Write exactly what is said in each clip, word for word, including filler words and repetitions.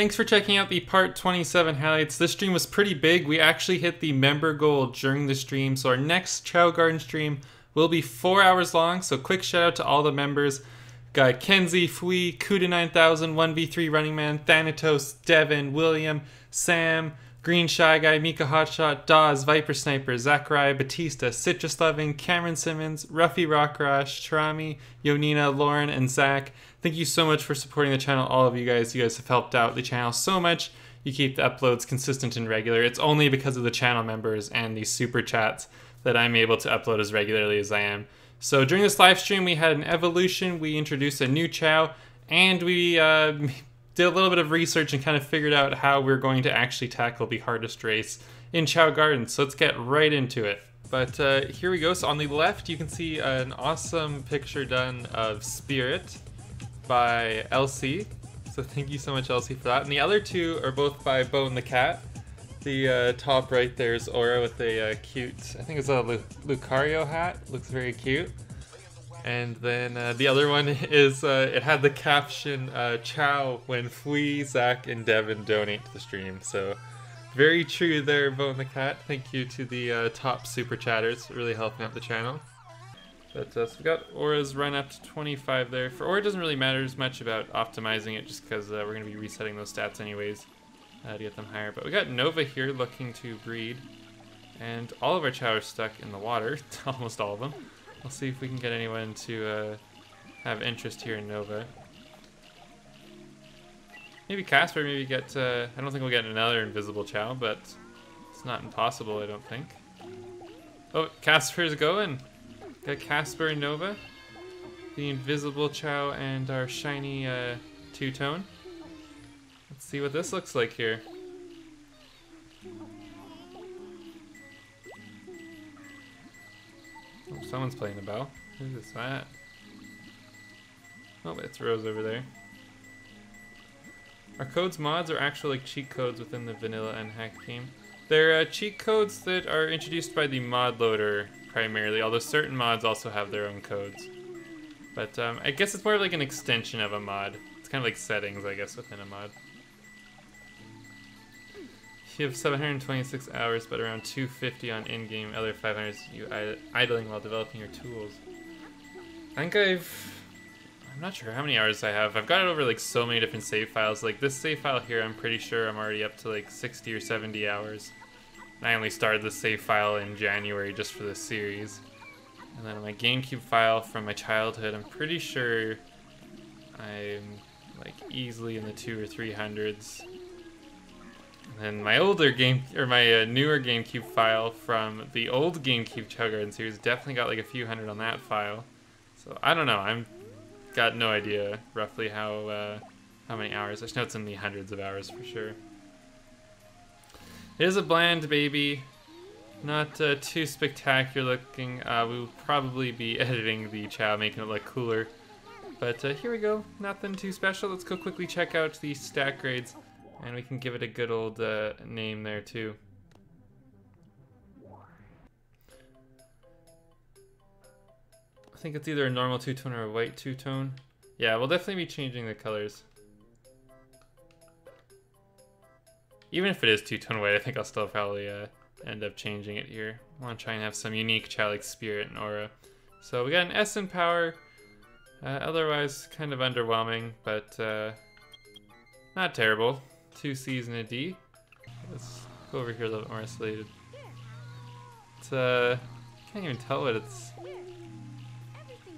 Thanks for checking out the part twenty-seven highlights. This stream was pretty big. We actually hit the member goal during the stream, so our next Chao Garden stream will be four hours long, so quick shout out to all the members. Got Kenzie, Fui, Kuda nine thousand, one v three Running Man, Thanatos, Devin, William, Sam, Green Shy Guy, Mika Hotshot, Dawes, Viper Sniper, Zachariah, Batista, Citrus Loving, Cameron Simmons, Ruffy Rockrush, Sharami, Yonina, Lauren, and Zach. Thank you so much for supporting the channel, all of you guys. You guys have helped out the channel so much. You keep the uploads consistent and regular. It's only because of the channel members and the super chats that I'm able to upload as regularly as I am. So during this live stream, we had an evolution. We introduced a new Chao, and we uh, did a little bit of research and kind of figured out how we're going to actually tackle the hardest race in Chao Garden. So let's get right into it. But uh, here we go. So on the left, you can see an awesome picture done of Spirit by L C. So thank you so much, L C, for that. And the other two are both by Bone the Cat. The uh, top right there is Aura with a uh, cute, I think it's a Lu Lucario hat, looks very cute. And then uh, the other one is, uh, it had the caption, uh, Chao when Fui, Zach, and Devin donate to the stream. So very true there, Bone the Cat. Thank you to the uh, top super chatters, really helping out the channel. But uh, so we got Aura's run up to twenty-five there. For Aura, it doesn't really matter as much about optimizing it just because uh, we're going to be resetting those stats anyways. Uh, to get them higher, but we got Nova here looking to breed, and all of our Chao are stuck in the water, almost all of them. We'll see if we can get anyone to uh, have interest here in Nova. Maybe Casper, maybe get, uh, I don't think we'll get another invisible Chao, but it's not impossible, I don't think. Oh, Casper's going! Got Casper and Nova, the invisible Chao and our shiny uh, two-tone. Let's see what this looks like here. Oh, someone's playing the bell. Who's this at? Oh, it's Rose over there. Our codes mods are actually like cheat codes within the vanilla and hack game. They're uh, cheat codes that are introduced by the mod loader primarily, although certain mods also have their own codes. But um, I guess it's more like an extension of a mod. It's kind of like settings, I guess, within a mod. You have seven hundred twenty-six hours, but around two fifty on in-game, other five hundred you idling while developing your tools. I think I've... I'm not sure how many hours I have. I've got it over like so many different save files. Like this save file here, I'm pretty sure I'm already up to like sixty or seventy hours. And I only started the save file in January just for this series. And then on my GameCube file from my childhood, I'm pretty sure I'm like easily in the two or three hundreds. And my older game, or my uh, newer GameCube file from the old GameCube Chao Garden series, definitely got like a few hundred on that file. So I don't know. I'm got no idea roughly how uh, how many hours. I just know it's in the hundreds of hours for sure. It is a bland baby, not uh, too spectacular looking. Uh, we will probably be editing the Chao, making it look cooler. But uh, here we go. Nothing too special. Let's go quickly check out the stat grades. And we can give it a good old uh, name there, too. I think it's either a normal two-tone or a white two-tone. Yeah, we'll definitely be changing the colors. Even if it is two-tone white, I think I'll still probably uh, end up changing it here. I want to try and have some unique Chao like Spirit and Aura. So we got an S in power. Uh, otherwise, kind of underwhelming, but uh, not terrible. Two C's and a D. Let's go over here a little bit more isolated. It's, uh, can't even tell what it's.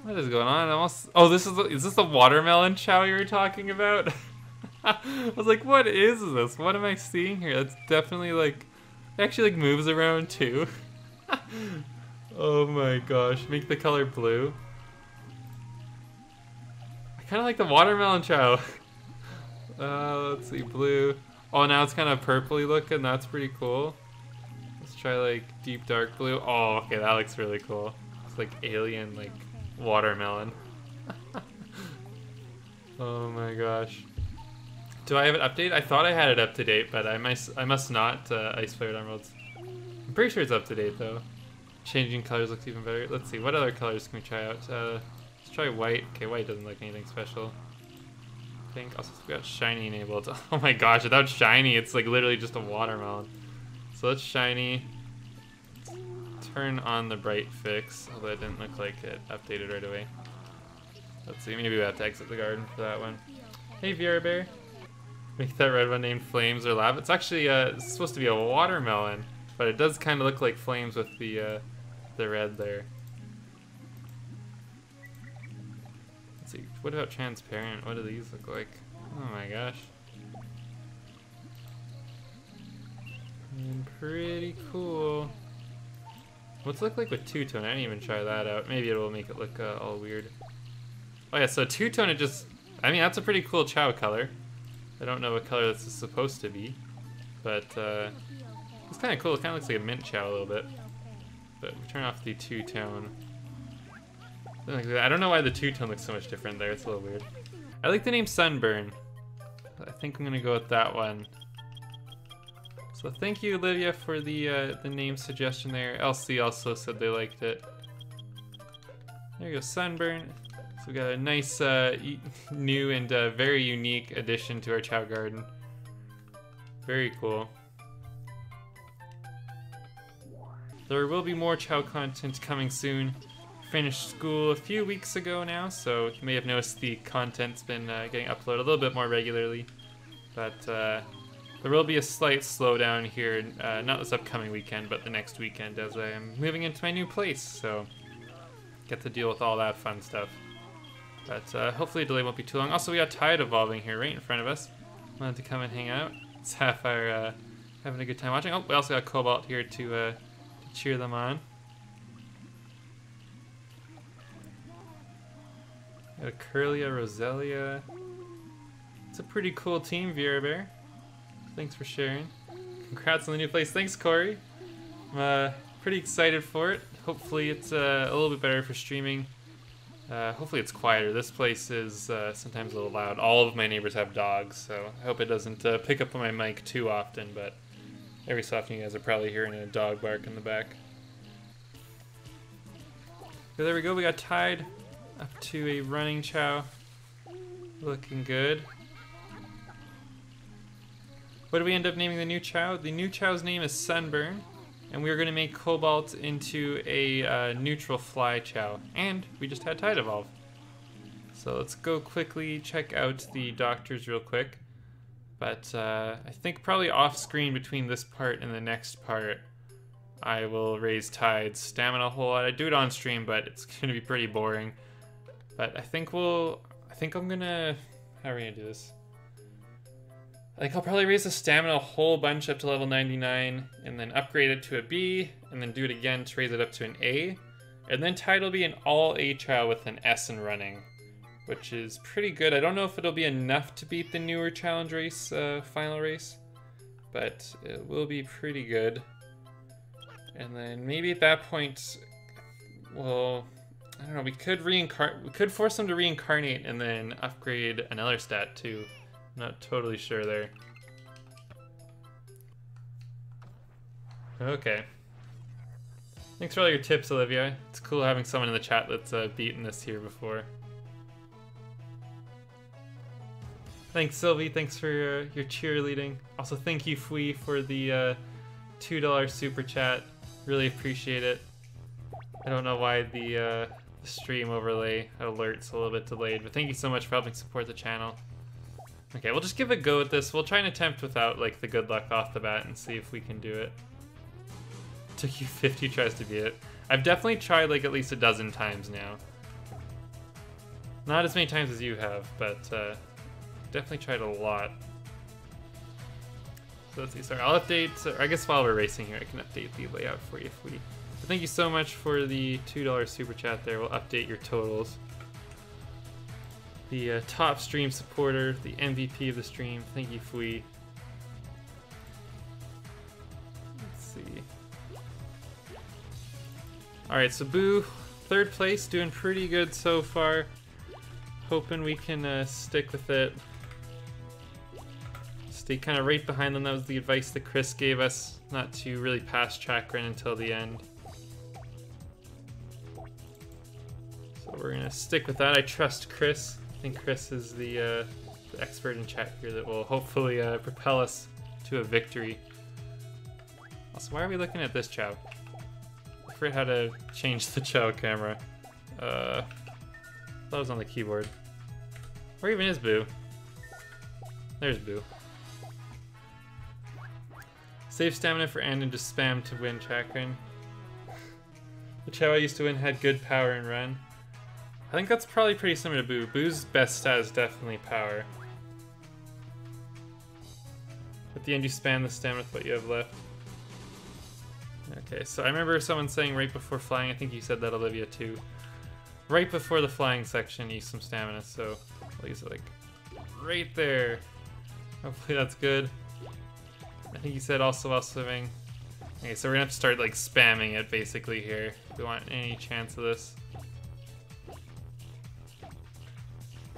What is going on? Almost. Oh, this is the, is this the watermelon Chao you were talking about? I was like, what is this? What am I seeing here? That's definitely like, it actually like moves around too. Oh my gosh! Make the color blue. I kind of like the watermelon Chao. Uh, let's see, blue. Oh, now it's kind of purpley looking. That's pretty cool. Let's try like deep dark blue. Oh, okay, that looks really cool. It's like alien, like watermelon. Oh my gosh. Do I have it updated? I thought I had it up to date, but I must, I must not. Uh, Ice flavored emeralds. I'm pretty sure it's up to date though. Changing colors looks even better. Let's see, what other colors can we try out? Uh, let's try white. Okay, white doesn't look anything special. think. Also, we got shiny enabled. Oh my gosh, without shiny, it's like literally just a watermelon. So let's shiny. Turn on the bright fix, although it didn't look like it updated right away. Let's see, maybe we have to exit the garden for that one. Hey, Viera Bear. Make that red one named Flames or Lava. It's actually uh, it's supposed to be a watermelon, but it does kind of look like flames with the uh, the red there. Let's see, what about transparent? What do these look like? Oh my gosh. And pretty cool. What's it look like with two-tone? I didn't even try that out. Maybe it will make it look uh, all weird. Oh yeah, so two-tone, it just... I mean, that's a pretty cool Chao color. I don't know what color this is supposed to be, but uh, it's kind of cool. It kind of looks like a mint Chao a little bit. But we turn off the two-tone. I don't know why the two-tone looks so much different there. It's a little weird. I like the name Sunburn. I think I'm going to go with that one. So thank you, Olivia, for the uh, the name suggestion there. L C also said they liked it. There you go, Sunburn. So we got a nice uh, new and uh, very unique addition to our Chao garden. Very cool. There will be more Chao content coming soon. Finished school a few weeks ago now, so you may have noticed the content's been uh, getting uploaded a little bit more regularly. But... Uh, There will be a slight slowdown here, uh, not this upcoming weekend, but the next weekend as I am moving into my new place, so get to deal with all that fun stuff. But uh, hopefully the delay won't be too long. Also, we got Tide evolving here right in front of us. Wanted to come and hang out. Sapphire uh, having a good time watching. Oh, we also got Cobalt here to, uh, to cheer them on. Got a Curlia, Roselia. It's a pretty cool team, Viera Bear. Thanks for sharing. Congrats on the new place. Thanks, Corey. I'm uh, pretty excited for it. Hopefully it's uh, a little bit better for streaming. Uh, hopefully it's quieter. This place is uh, sometimes a little loud. All of my neighbors have dogs, so I hope it doesn't uh, pick up on my mic too often, but every so often you guys are probably hearing a dog bark in the back. So there we go. We got Tide up to a running Chao. Looking good. What do we end up naming the new Chao? The new Chao's name is Sunburn, and we are going to make Cobalt into a uh, neutral fly Chao. And we just had Tide evolve. So let's go quickly check out the doctors real quick. But uh, I think probably off screen between this part and the next part, I will raise Tide's stamina a whole lot. I do it on stream, but it's going to be pretty boring. But I think we'll... I think I'm going to... How are we going to do this? Like, I'll probably raise the stamina a whole bunch up to level ninety-nine, and then upgrade it to a B, and then do it again to raise it up to an A. And then Tide will be an all-A Chao with an S in running, which is pretty good. I don't know if it'll be enough to beat the newer challenge race, uh, final race, but it will be pretty good. And then maybe at that point, well, I don't know, we could reincarnate, we could force them to reincarnate and then upgrade another stat too. Not totally sure there. Okay. Thanks for all your tips, Olivia. It's cool having someone in the chat that's uh, beaten this here before. Thanks, Sylvie. Thanks for your, your cheerleading. Also, thank you, Fui, for the uh, two dollar super chat. Really appreciate it. I don't know why the uh, stream overlay alert's a little bit delayed, but thank you so much for helping support the channel. Okay, we'll just give it a go at this. We'll try an attempt without, like, the good luck off the bat and see if we can do it. Took you fifty tries to beat it. I've definitely tried, like, at least a dozen times now. Not as many times as you have, but uh, definitely tried a lot. So let's see. Sorry, I'll update... Or I guess while we're racing here, I can update the layout for you if we... So thank you so much for the two dollar super chat there. We'll update your totals. The uh, top stream supporter, the M V P of the stream. Thank you, Fui. Let's see. Alright, so Boo, third place, doing pretty good so far. Hoping we can uh, stick with it. Stay kind of right behind them. That was the advice that Chris gave us, not to really pass Chakran until the end. So we're going to stick with that. I trust Chris. I think Chris is the uh, the expert in chat here that will hopefully uh, propel us to a victory. Also, why are we looking at this Chao? I forget how to change the Chao camera. Uh, that was on the keyboard. Where even is Boo? There's Boo. Save stamina for Anden to spam to win Chakran. The Chao I used to win had good power and run. I think that's probably pretty similar to Boo. Boo's best stat is definitely power. At the end you spam the stamina with what you have left. Okay, so I remember someone saying right before flying, I think you said that, Olivia, too. Right before the flying section, use some stamina, so I'll use it, like, right there. Hopefully that's good. I think you said also while swimming. Okay, so we're gonna have to start, like, spamming it, basically, here, if we want any chance of this.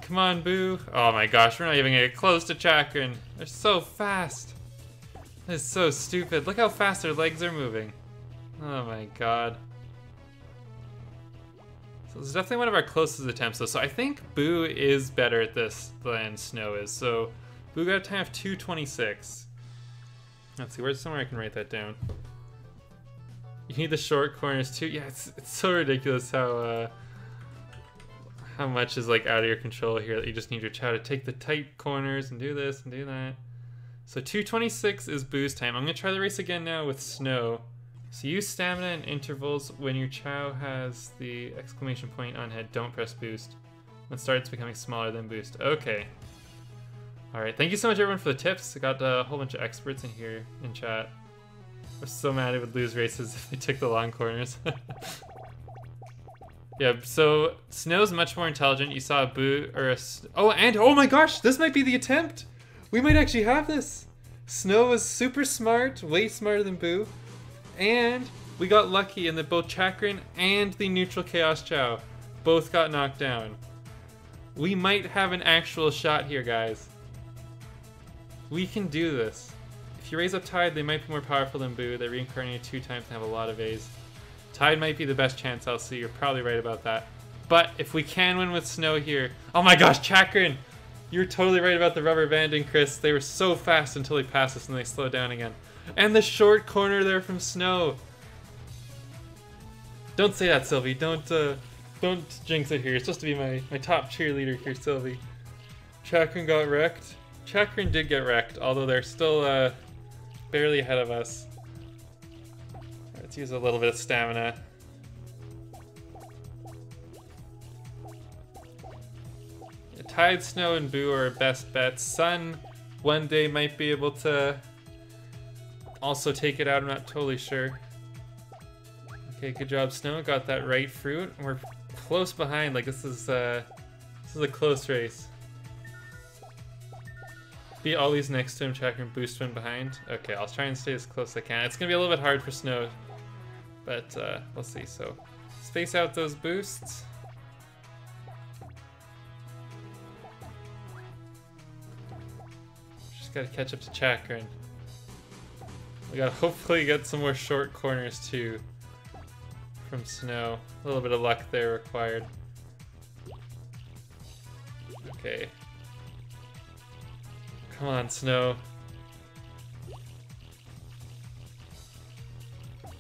Come on, Boo. Oh my gosh, we're not even gonna get close to Chakran. They're so fast. That is so stupid. Look how fast their legs are moving. Oh my god. So this is definitely one of our closest attempts though. So I think Boo is better at this than Snow is. So Boo got a time of two twenty-six. Let's see, where's somewhere I can write that down. You need the short corners too. Yeah, it's, it's so ridiculous how uh, how much is like out of your control here that you just need your Chao to take the tight corners and do this and do that. So two twenty-six is Boo's time. I'm gonna try the race again now with Snow. So use stamina and intervals when your Chao has the exclamation point on head. Don't press boost. When it starts becoming smaller than boost. Okay. Alright, thank you so much everyone for the tips. I got a whole bunch of experts in here in chat. I'm so mad I would lose races if they took the long corners. Yeah, so Snow's much more intelligent. You saw a Boo or a... Oh, and oh my gosh, this might be the attempt! We might actually have this! Snow was super smart, way smarter than Boo, and we got lucky in that both Chakran and the neutral Chaos Chao both got knocked down. We might have an actual shot here, guys. We can do this. If you raise up Tide, they might be more powerful than Boo. They reincarnated two times and have a lot of A's. Tide might be the best chance, L C. You're probably right about that. But if we can win with Snow here... Oh my gosh, Chakran! You were totally right about the rubber banding, Chris. They were so fast until they passed us and they slowed down again. And the short corner there from Snow. Don't say that, Sylvie. Don't uh, don't jinx it here. It's supposed to be my, my top cheerleader here, Sylvie. Chakran got wrecked. Chakran did get wrecked, although they're still uh, barely ahead of us. Let's use a little bit of stamina. Tide, Snow, and Boo are our best bets. Sun one day might be able to also take it out, I'm not totally sure. Okay, good job, Snow. Got that right fruit. And we're close behind, like this is uh, this is a close race. Beat all these next to him, Chakran, boost one behind. Okay, I'll try and stay as close as I can. It's gonna be a little bit hard for Snow, but uh, we'll see. So space out those boosts. Gotta catch up to Chakran. We gotta hopefully get some more short corners too from Snow. A little bit of luck there required. Okay. Come on, Snow.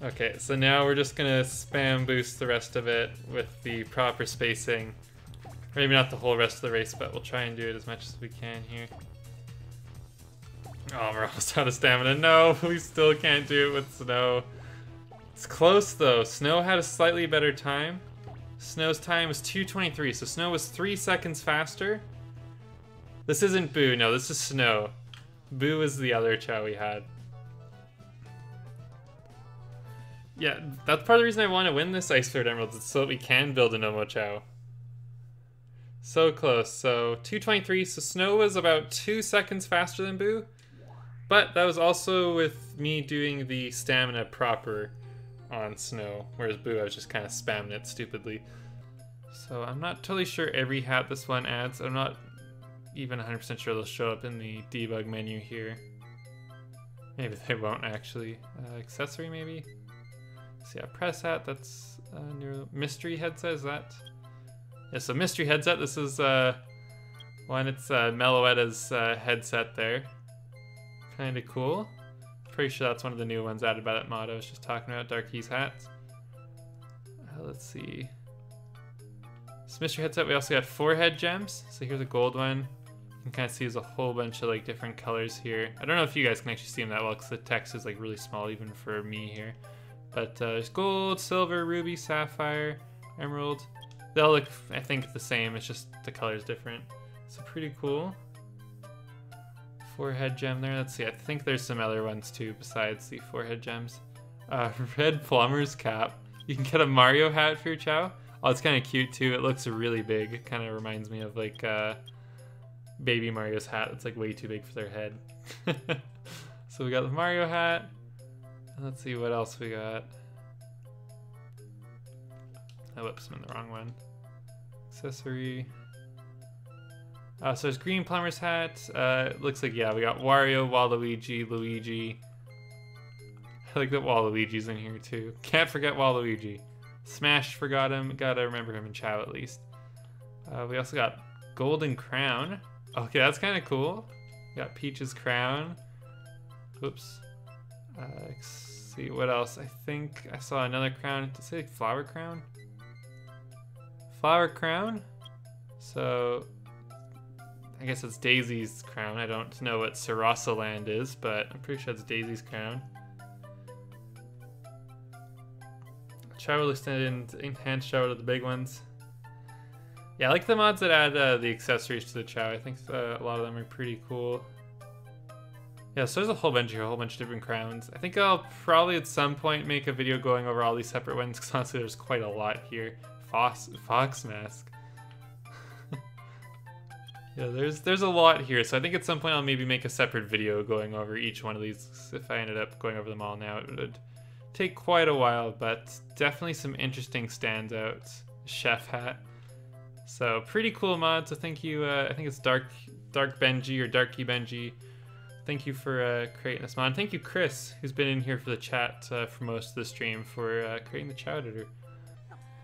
Okay, so now we're just gonna spam boost the rest of it with the proper spacing. Maybe not the whole rest of the race, but we'll try and do it as much as we can here. Oh, we're almost out of stamina. No, we still can't do it with Snow. It's close though. Snow had a slightly better time. Snow's time was two twenty-three, so Snow was three seconds faster. This isn't Boo, no, this is Snow. Boo is the other Chao we had. Yeah, that's part of the reason I want to win this Ice Third Emeralds, it's so that we can build a Nomo Chao. So close, so two twenty-three, so Snow was about two seconds faster than Boo. But that was also with me doing the stamina proper on Snow, whereas Boo, I was just kind of spamming it stupidly. So I'm not totally sure every hat this one adds. I'm not even one hundred percent sure they'll show up in the debug menu here. Maybe they won't actually. Uh, accessory maybe? So yeah, press hat, that's uh, new mystery headset, is that? Yeah, so mystery headset, this is uh, One, it's uh, Meloetta's uh, headset there. Kind of cool. Pretty sure that's one of the new ones added by that mod I was just talking about, Darky's hats. Uh, let's see. This mystery headset, we also got forehead gems. So here's a gold one. You can kind of see there's a whole bunch of like different colors here. I don't know if you guys can actually see them that well because the text is like really small even for me here. But uh, there's gold, silver, ruby, sapphire, emerald. They all look, I think, the same. It's just the color's different. So pretty cool. Forehead gem there. Let's see. I think there's some other ones too besides the forehead gems. Uh, red plumber's cap. You can get a Mario hat for your Chao. Oh, it's kind of cute too. It looks really big. It kind of reminds me of like uh, baby Mario's hat. It's like way too big for their head. So we got the Mario hat. Let's see what else we got. I whipped them in the wrong one. Accessory. Uh, so there's green plumber's hat. Uh, it looks like, yeah, we got Wario, Waluigi, Luigi. I like that Waluigi's in here too. Can't forget Waluigi. Smash forgot him. Gotta remember him in Chao at least. Uh, we also got Golden Crown. Okay, that's kind of cool. We got Peach's crown. Oops. Uh, let's see what else. I think I saw another crown. Did it say like flower crown? Flower crown? So I guess it's Daisy's crown. I don't know what Sarasaland is, but I'm pretty sure it's Daisy's crown. Chao World Extended enhanced Chao to the big ones. Yeah, I like the mods that add uh, the accessories to the Chao. I think uh, a lot of them are pretty cool. Yeah, so there's a whole bunch here, a whole bunch of different crowns. I think I'll probably at some point make a video going over all these separate ones because honestly there's quite a lot here. Fox, fox mask. Yeah, there's there's a lot here, so I think at some point I'll maybe make a separate video going over each one of these. If I ended up going over them all now, it would take quite a while, but definitely some interesting standouts. Chef hat. So pretty cool mod, so thank you, uh, I think it's Dark Dark Benji or Darky Benji. Thank you for uh, creating this mod. Thank you, Chris, who's been in here for the chat uh, for most of the stream, for uh, creating the Chao editor.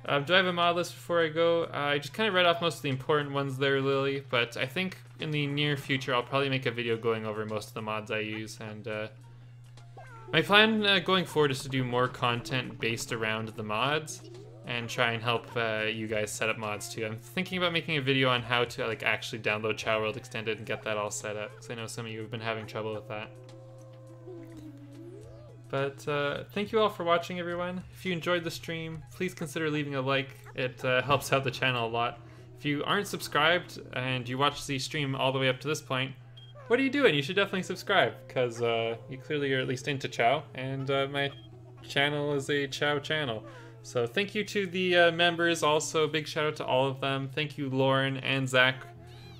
Um, do I have a mod list before I go? Uh, I just kind of read off most of the important ones there, Lily, but I think in the near future I'll probably make a video going over most of the mods I use, and uh, my plan uh, going forward is to do more content based around the mods and try and help uh, you guys set up mods too. I'm thinking about making a video on how to like actually download Chao World Extended and get that all set up, because I know some of you have been having trouble with that. But uh, thank you all for watching, everyone. If you enjoyed the stream, please consider leaving a like. It uh, helps out the channel a lot. If you aren't subscribed and you watched the stream all the way up to this point, what are you doing? You should definitely subscribe, because uh, you clearly are at least into Chao, and uh, my channel is a Chao channel. So thank you to the uh, members also. Big shout out to all of them. Thank you, Lauren and Zach,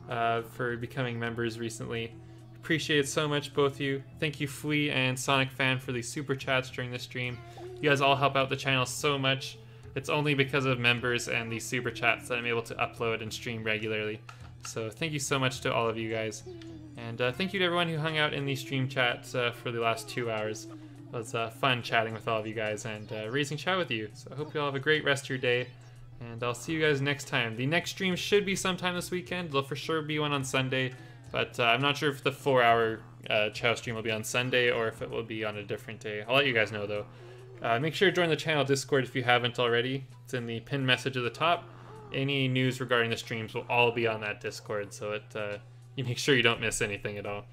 uh, for becoming members recently. Appreciate it so much, both of you. Thank you, Fui and Sonic Fan, for the super chats during the stream. You guys all help out the channel so much. It's only because of members and these super chats that I'm able to upload and stream regularly. So thank you so much to all of you guys. And uh, thank you to everyone who hung out in the stream chats uh, for the last two hours. It was uh, fun chatting with all of you guys and uh, raising Chao with you. So I hope you all have a great rest of your day. And I'll see you guys next time. The next stream should be sometime this weekend. There'll for sure be one on Sunday. But uh, I'm not sure if the four-hour uh, Chao stream will be on Sunday or if it will be on a different day. I'll let you guys know, though. Uh, make sure to join the channel Discord if you haven't already. It's in the pinned message at the top. Any news regarding the streams will all be on that Discord, so it uh, you make sure you don't miss anything at all.